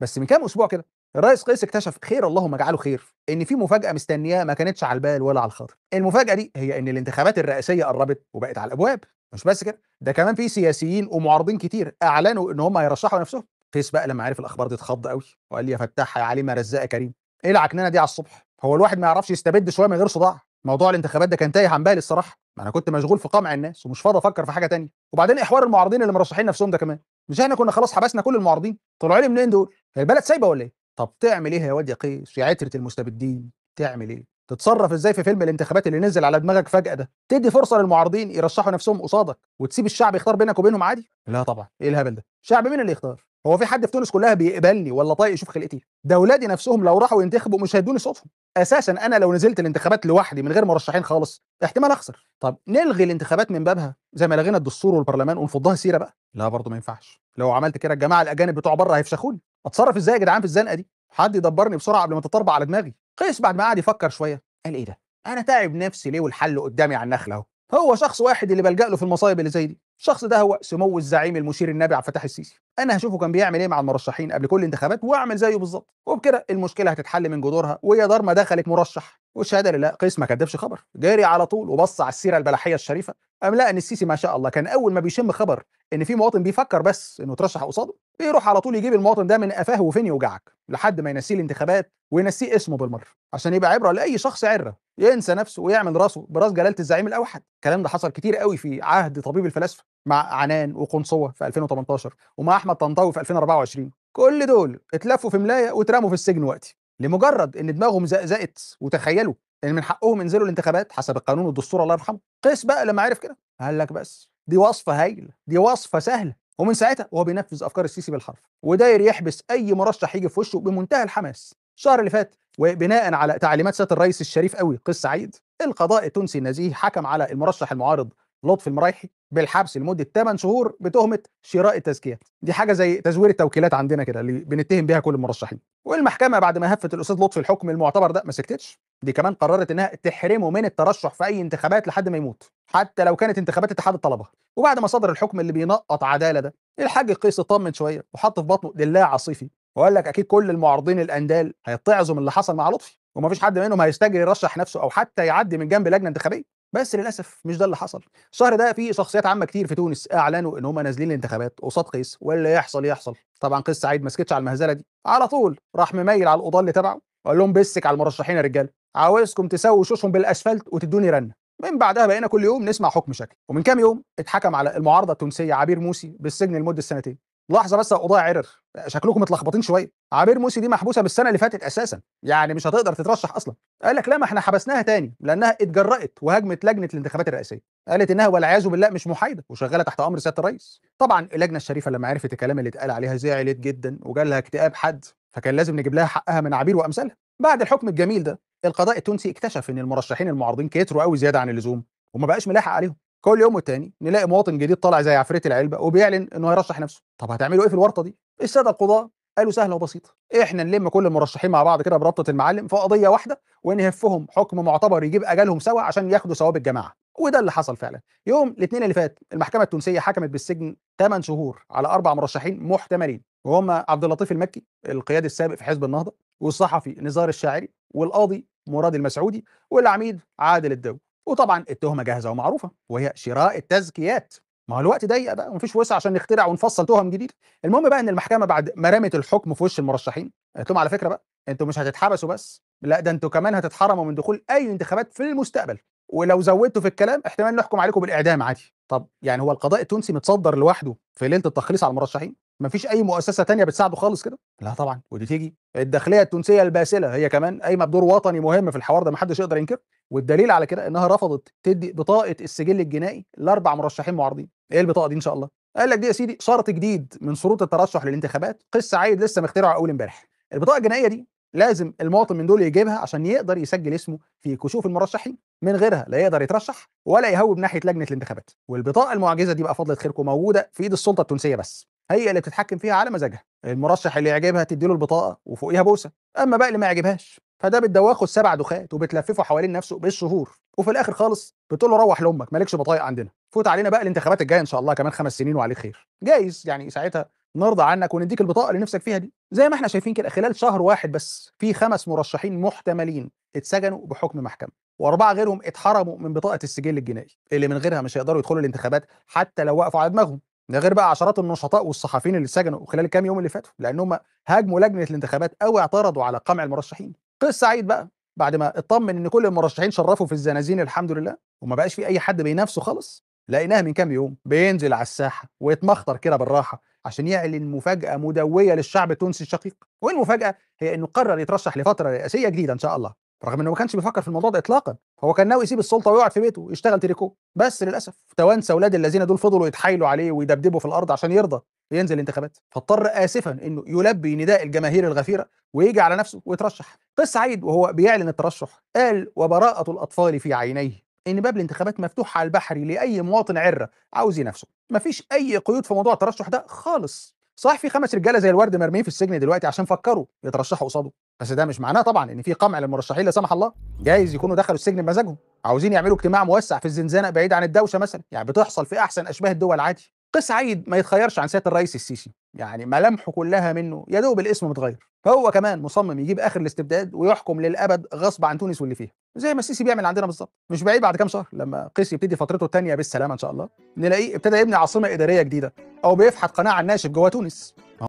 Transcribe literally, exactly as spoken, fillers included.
بس من كام اسبوع كده الرئيس قيس اكتشف، خير اللهم اجعله خير، ان في مفاجاه مستنياه ما كانتش على البال ولا على الخاطر. المفاجاه دي هي ان الانتخابات الرئاسيه قربت وبقت على الابواب. مش بس كده، ده كمان في سياسيين ومعارضين كتير اعلنوا ان هم هيرشحوا نفسهم. قيس بقى لما عرف الاخبار دي اتخض قوي وقال لي يا فتاح يا علي ما رزاق كريم، ايه العكنانه دي على الصبح؟ هو الواحد ما يعرفش يستبد شويه من غير صداع؟ موضوع الانتخابات ده كان تايه عن بالي الصراحه، ما انا كنت مشغول في قمع الناس ومش فاضي افكر في حاجه ثانيه. وبعدين احوار المعارضين اللي مرشحين نفسهم ده كمان، مش احنا كنا خلاص حبسنا كل المعارضين؟ طلعوا لي منين دول؟ هي البلد سايبه ولا ايه؟ طب تعمل ايه يا واد يا قيس يا عتره المستبدين؟ تعمل ايه؟ تتصرف ازاي في فيلم الانتخابات اللي نزل على دماغك فجاه ده؟ تدي فرصه للمعارضين يرشحوا نفسهم قصادك وتسيب الشعب يختار بينك وبينهم عادي؟ لا طبعا، ايه الهبل ده؟ شعب مين اللي يختار؟ هو في حد في تونس كلها بيقبلني ولا طايق يشوف خلقتي؟ ده ولادي نفسهم لو راحوا ينتخبوا مش هيدوني صوتهم اساسا. انا لو نزلت الانتخابات لوحدي من غير مرشحين خالص احتمال اخسر. طب نلغي الانتخابات من بابها زي ما لغينا الدستور والبرلمان ونفضها سيره بقى؟ لا برضه ما ينفعش. لو عملت كده الجماعه الاجانب بتوع بره هيفشخوني. اتصرف ازاي يا جدعان في الزنقه دي؟ حد يدبرني بسرعه قبل ما تطربع على دماغي. قيس بعد ما قعد يفكر شويه قال ايه ده؟ انا تعب نفسي ليه والحل قدامي على النخله اهو. هو شخص واحد اللي بلجأ له في المصايب اللي زي دي، الشخص ده هو سمو الزعيم المشير النائب عبد الفتاح السيسي. انا هشوفه كان بيعمل ايه مع المرشحين قبل كل انتخابات واعمل زيه بالظبط، وبكده المشكله هتتحل من جذورها. ويا دار ما دخلك مرشح. والشهاده لله، قيس ما كدبش خبر، جاري على طول وبص على السيره البلاحيه الشريفه، قام لقى ان السيسي ما شاء الله كان اول ما بيشم خبر ان في مواطن بيفكر بس انه ترشح قصاده بيروح على طول يجيب المواطن ده من قفاه وفين يوجعك لحد ما ينسيه الانتخابات وينسيه اسمه بالمره، عشان يبقى عبره لاي شخص عره ينسى نفسه ويعمل راسه براس جلاله الزعيم الاوحد. الكلام ده حصل كتير قوي في عهد طبيب الفلاسفه مع عنان وقنصوه في ألفين وتمنتاشر ومع احمد طنطاوي في ألفين وأربعة وعشرين. كل دول اتلفوا في ملايه واترموا في السجن وقتي لمجرد ان دماغهم زقزقت وتخيلوا ان من حقهم ينزلوا الانتخابات حسب القانون والدستور الله يرحمه. قيس بقى لما عرف كده قال لك بس دي وصفه هايله، دي وصفه سهله، ومن ساعتها وهو بينفذ افكار السيسي بالحرف وداير يحبس اي مرشح يجي في وشه بمنتهى الحماس. الشهر اللي فات وبناء على تعليمات سياده الرئيس الشريف قوي قيس سعيد، القضاء التونسي النزيه حكم على المرشح المعارض لطفي المريحي بالحبس لمده تمن شهور بتهمه شراء التزكيات. دي حاجه زي تزوير التوكيلات عندنا كده اللي بنتهم بيها كل المرشحين. والمحكمه بعد ما هفت الاستاذ لطفي الحكم المعتبر ده ما سكتتش، دي كمان قررت انها تحرمه من الترشح في اي انتخابات لحد ما يموت، حتى لو كانت انتخابات اتحاد الطلبه. وبعد ما صدر الحكم اللي بينقط عداله ده، الحاج قيس اطمن شويه وحط في بطنه دلاه عصيفي وقال لك اكيد كل المعارضين الاندال هيتعظوا من اللي حصل مع لطفي ومفيش حد منهم هيستجري يرشح نفسه او حتى يعدي من جنب لجنه انتخابيه. بس للاسف مش ده اللي حصل. الشهر ده في شخصيات عامه كتير في تونس اعلنوا ان هم نازلين الانتخابات قصاد قيس واللي يحصل يحصل. طبعا قيس سعيد ما سكتش على المهزله دي، على طول راح مميل على القضاه اللي تبعه وقال لهم بسك على المرشحين يا رجاله، عاوزكم تسووا شوشهم بالاسفلت وتدوني رنه. من بعدها بقينا كل يوم نسمع حكم شكل. ومن كام يوم اتحكم على المعارضه التونسيه عبير موسى بالسجن لمده سنتين. لحظه بس القضاء عرر، شكلكم متلخبطين شويه، عبير موسى دي محبوسه بالسنه اللي فاتت اساسا، يعني مش هتقدر تترشح اصلا. قال لك لا ما احنا حبسناها تاني لانها اتجرأت وهاجمت لجنه الانتخابات الرئاسيه، قالت انها والعياذ بالله مش محايده وشغاله تحت امر سياده الرئيس. طبعا اللجنه الشريفه لما عرفت الكلام اللي اتقال عليها زعلت جدا وجالها اكتئاب حد، فكان لازم نجيب لها حقها من عبير وامثالها. بعد الحكم الجميل ده القضاء التونسي اكتشف ان المرشحين المعارضين كتروا قوي زياده عن اللزوم وما بقاش ملاحق عليهم. كل يوم والتاني نلاقي مواطن جديد طالع زي عفريت العلبه وبيعلن انه هيرشح نفسه. طب هتعملوا ايه في الورطه دي؟ الساده القضاه قالوا سهله وبسيطه، احنا نلم كل المرشحين مع بعض كده بربطه المعلم في قضيه واحده ونهفهم حكم معتبر يجيب اجالهم سوا عشان ياخدوا ثواب الجماعه. وده اللي حصل فعلا. يوم الاثنين اللي فات المحكمه التونسيه حكمت بالسجن تمن شهور على اربع مرشحين محتملين، وهم عبد اللطيف المكي القيادي السابق في حزب النهضه، والصحفي نزار الشاعري، والقاضي مراد المسعودي، والعميد عادل الدويك. وطبعا التهمه جاهزه ومعروفه وهي شراء التزكيات. ما هو الوقت ضيق بقى ومفيش وسع عشان نخترع ونفصل تهم جديده. المهم بقى ان المحكمه بعد ما رمت الحكم في وش المرشحين قالت لهم على فكره بقى انتوا مش هتتحبسوا بس، لا ده انتوا كمان هتتحرموا من دخول اي انتخابات في المستقبل، ولو زودتوا في الكلام احتمال نحكم عليكم بالاعدام عادي. طب يعني هو القضاء التونسي متصدر لوحده في ليله التخليص على المرشحين؟ مفيش اي مؤسسه تانية بتساعده خالص كده؟ لا طبعا. ودي تيجي الداخليه التونسيه الباسله هي كمان قايمه بدور وطني مهم في الحوار ده محدش يقدر ينكر. والدليل على كده انها رفضت تدي بطاقه السجل الجنائي لاربع مرشحين معارضين. ايه البطاقه دي ان شاء الله؟ قال لك دي يا سيدي شرط جديد من شروط الترشح للانتخابات، قيس سعيد لسه مخترعه اول امبارح. البطاقه الجنائيه دي لازم المواطن من دول يجيبها عشان يقدر يسجل اسمه في كشوف المرشحين، من غيرها لا يقدر يترشح ولا يهوب ناحيه لجنه الانتخابات. والبطاقه المعجزه دي بقى فضلت خيركم موجوده في ايد السلطه التونسيه بس، هي اللي بتتحكم فيها على مزاجها. المرشح اللي يعجبها تديله البطاقه وفوقيها بوسه، اما بقى اللي ما يعجبهاش فده بتدوخه سبع دخات وبتلففه حوالين نفسه بالشهور، وفي الاخر خالص بتقول له روح لامك مالكش بطايق عندنا، فوت علينا بقى الانتخابات الجايه ان شاء الله كمان خمس سنين وعليك خير، جايز يعني ساعتها نرضى عنك ونديك البطاقه اللي نفسك فيها دي. زي ما احنا شايفين كده خلال شهر واحد بس في خمس مرشحين محتملين اتسجنوا بحكم محكمة، واربعه غيرهم اتحرموا من بطاقة السجل الجنائي اللي من غيرها مش هيقدروا يدخلوا الانتخابات حتى لو وقفوا على دماغهم، ده غير بقى عشرات النشطاء والصحفيين اللي اتسجنوا خلال الكام يوم اللي فاتوا لانهم هاجموا لجنة الانتخابات او اعترضوا على قمع المرشحين. قيس سعيد بقى بعد ما اطمن ان كل المرشحين شرفوا في الزنازين الحمد لله وما بقاش في اي حد بينافسه خالص، لقيناه من كام يوم بينزل على الساحه ويتمخطر كده بالراحه عشان يعلن مفاجاه مدويه للشعب التونسي الشقيق. والمفاجاه هي انه قرر يترشح لفتره رئاسيه جديده ان شاء الله، رغم انه ما كانش بيفكر في الموضوع ده اطلاقا، هو كان ناوي يسيب السلطه ويقعد في بيته ويشتغل تريكو، بس للاسف توانسه اولاد الذين دول فضلوا يتحايلوا عليه ويدبدبوا في الارض عشان يرضى ينزل الانتخابات، فاضطر اسفا انه يلبي نداء الجماهير الغفيره ويجي على نفسه ويترشح. قيس سعيد وهو بيعلن الترشح قال: وبراءه الاطفال في عينيه، ان باب الانتخابات مفتوح على البحري لاي مواطن عره عاوز ينافسه، مفيش اي قيود في موضوع الترشح ده خالص. صح في خمس رجاله زي الورد مرميين في السجن دلوقتي عشان فكروا يترشحوا قصاده، بس ده مش معناه طبعا ان في قمع للمرشحين لا سمح الله، جايز يكونوا دخلوا السجن بمزاجهم، عاوزين يعملوا اجتماع موسع في الزنزانه بعيد عن الدوشه مثلا، يعني بتحصل في احسن اشباه الدول عادي. قيس سعيد ما يتخيرش عن سياده الرئيس السيسي، يعني ملامحه كلها منه يا دوب الاسم متغير، فهو كمان مصمم يجيب اخر الاستبداد ويحكم للابد غصب عن تونس واللي فيها، زي ما السيسي بيعمل عندنا بالظبط. مش بعيد بعد كام شهر لما قيس يبتدي فترته الثانيه بالسلامه ان شاء الله، نلاقيه ابتدى يبني عاصمه اداريه جديده او بيفحت قناه على الناشف جوه تونس.